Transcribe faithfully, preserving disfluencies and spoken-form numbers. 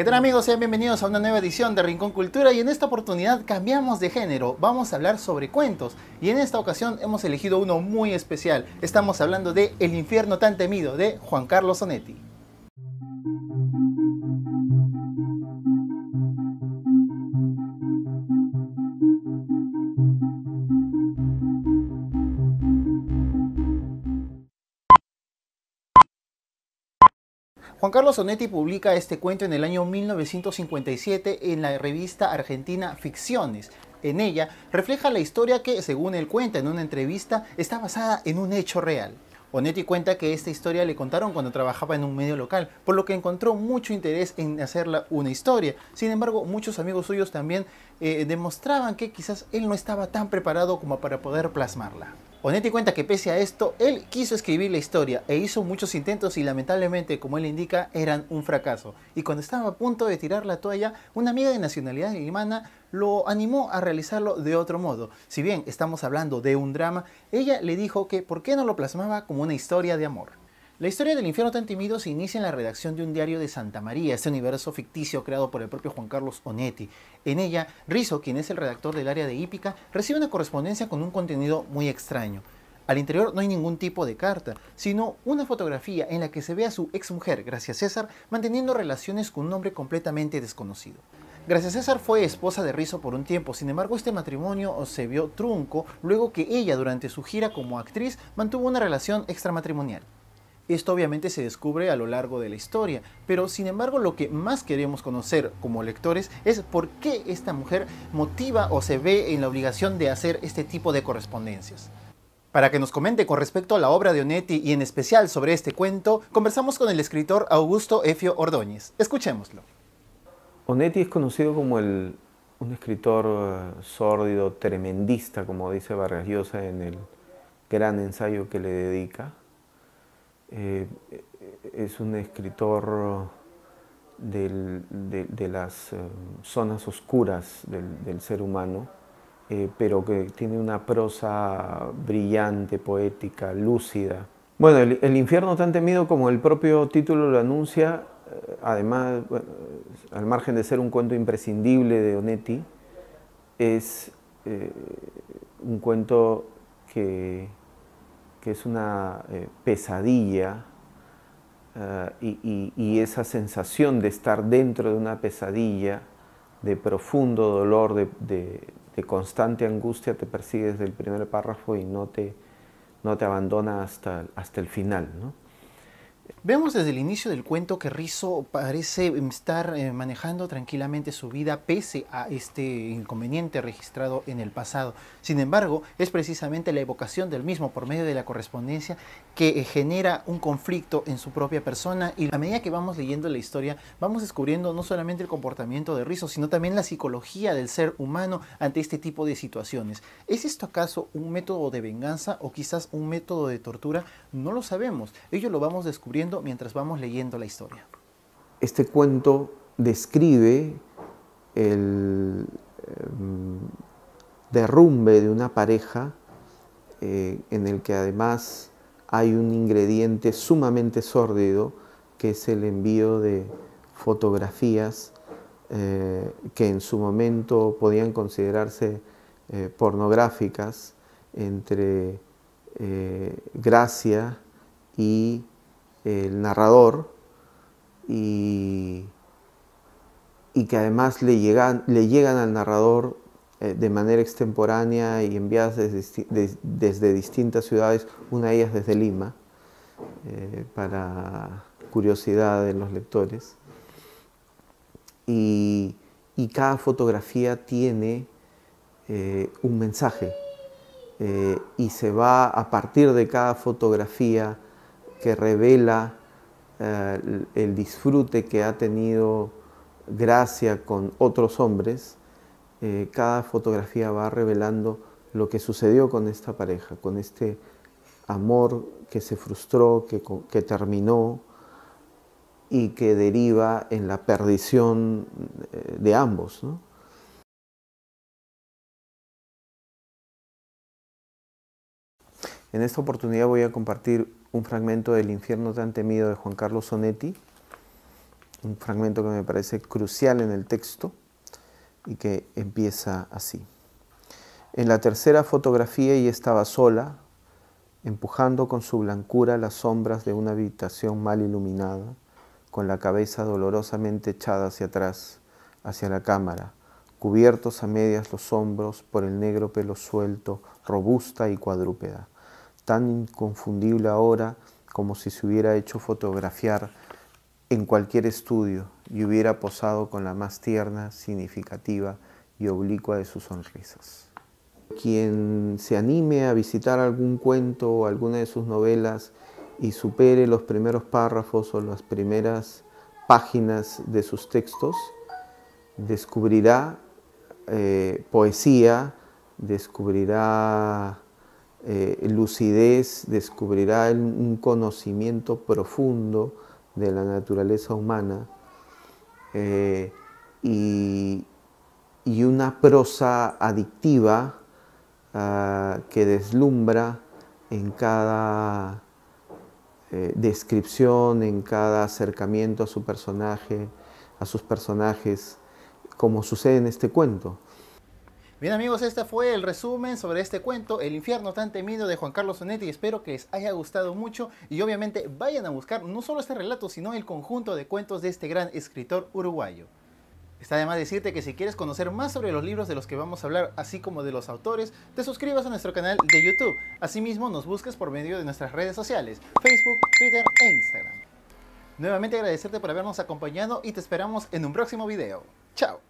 ¿Qué tal amigos? Sean bienvenidos a una nueva edición de Rincón Cultura y en esta oportunidad cambiamos de género, vamos a hablar sobre cuentos y en esta ocasión hemos elegido uno muy especial, estamos hablando de El infierno tan temido de Juan Carlos Onetti. Juan Carlos Onetti publica este cuento en el año mil novecientos cincuenta y siete en la revista argentina Ficciones. En ella refleja la historia que, según él cuenta en una entrevista, está basada en un hecho real. Onetti cuenta que esta historia le contaron cuando trabajaba en un medio local, por lo que encontró mucho interés en hacerla una historia. Sin embargo, muchos amigos suyos también eh, demostraban que quizás él no estaba tan preparado como para poder plasmarla. Onetti cuenta que pese a esto, él quiso escribir la historia e hizo muchos intentos y lamentablemente, como él indica, eran un fracaso. Y cuando estaba a punto de tirar la toalla, una amiga de nacionalidad alemana lo animó a realizarlo de otro modo. Si bien estamos hablando de un drama, ella le dijo que por qué no lo plasmaba como una historia de amor. La historia del infierno tan temido se inicia en la redacción de un diario de Santa María, este universo ficticio creado por el propio Juan Carlos Onetti. En ella, Risso, quien es el redactor del área de hípica, recibe una correspondencia con un contenido muy extraño. Al interior no hay ningún tipo de carta, sino una fotografía en la que se ve a su exmujer, Gracia César, manteniendo relaciones con un hombre completamente desconocido. Gracia César fue esposa de Risso por un tiempo, sin embargo este matrimonio se vio trunco luego que ella durante su gira como actriz mantuvo una relación extramatrimonial. Esto obviamente se descubre a lo largo de la historia, pero sin embargo lo que más queremos conocer como lectores es por qué esta mujer motiva o se ve en la obligación de hacer este tipo de correspondencias. Para que nos comente con respecto a la obra de Onetti y en especial sobre este cuento, conversamos con el escritor Augusto Efio Ordóñez. Escuchémoslo. Onetti es conocido como el, un escritor sórdido, tremendista, como dice Vargas Llosa en el gran ensayo que le dedica. Eh, es un escritor del, de, de las zonas oscuras del, del ser humano, eh, pero que tiene una prosa brillante, poética, lúcida. Bueno, el, el infierno tan temido, como el propio título lo anuncia, además, bueno, al margen de ser un cuento imprescindible de Onetti, es eh, un cuento que... que es una eh, pesadilla uh, y, y, y esa sensación de estar dentro de una pesadilla, de profundo dolor, de, de, de constante angustia, te persigue desde el primer párrafo y no te, no te abandona hasta, hasta el final, ¿no? Vemos desde el inicio del cuento que Risso parece estar eh, manejando tranquilamente su vida pese a este inconveniente registrado en el pasado. Sin embargo, es precisamente la evocación del mismo por medio de la correspondencia que eh, genera un conflicto en su propia persona y a medida que vamos leyendo la historia vamos descubriendo no solamente el comportamiento de Risso sino también la psicología del ser humano ante este tipo de situaciones. ¿Es esto acaso un método de venganza o quizás un método de tortura? No lo sabemos, ello lo vamos descubriendo mientras vamos leyendo la historia. Este cuento describe el eh, derrumbe de una pareja eh, en el que además hay un ingrediente sumamente sórdido que es el envío de fotografías eh, que en su momento podían considerarse eh, pornográficas entre eh, Gracia y el narrador y, y que además le llegan, le llegan al narrador eh, de manera extemporánea y enviadas desde, des, desde distintas ciudades, una de ellas desde Lima, eh, para curiosidad de los lectores. Y, y cada fotografía tiene eh, un mensaje eh, y se va a partir de cada fotografía que revela eh, el disfrute que ha tenido Gracia con otros hombres, eh, cada fotografía va revelando lo que sucedió con esta pareja, con este amor que se frustró, que, que terminó y que deriva en la perdición eh, de ambos, ¿no? En esta oportunidad voy a compartir un fragmento del infierno tan temido de Juan Carlos Onetti, un fragmento que me parece crucial en el texto y que empieza así. En la tercera fotografía ella estaba sola, empujando con su blancura las sombras de una habitación mal iluminada, con la cabeza dolorosamente echada hacia atrás, hacia la cámara, cubiertos a medias los hombros por el negro pelo suelto, robusta y cuadrúpeda, tan inconfundible ahora como si se hubiera hecho fotografiar en cualquier estudio y hubiera posado con la más tierna, significativa y oblicua de sus sonrisas. Quien se anime a visitar algún cuento o alguna de sus novelas y supere los primeros párrafos o las primeras páginas de sus textos, descubrirá eh, poesía, descubrirá eh, lucidez, descubrirá un conocimiento profundo de la naturaleza humana eh, y, y una prosa adictiva uh, que deslumbra en cada eh, descripción, en cada acercamiento a su personaje, a sus personajes, como sucede en este cuento. Bien amigos, este fue el resumen sobre este cuento, El infierno tan temido, de Juan Carlos Onetti. Espero que les haya gustado mucho y obviamente vayan a buscar no solo este relato, sino el conjunto de cuentos de este gran escritor uruguayo. Está de más decirte que si quieres conocer más sobre los libros de los que vamos a hablar, así como de los autores, te suscribas a nuestro canal de YouTube. Asimismo, nos busques por medio de nuestras redes sociales, Facebook, Twitter e Instagram. Nuevamente agradecerte por habernos acompañado y te esperamos en un próximo video. ¡Chao!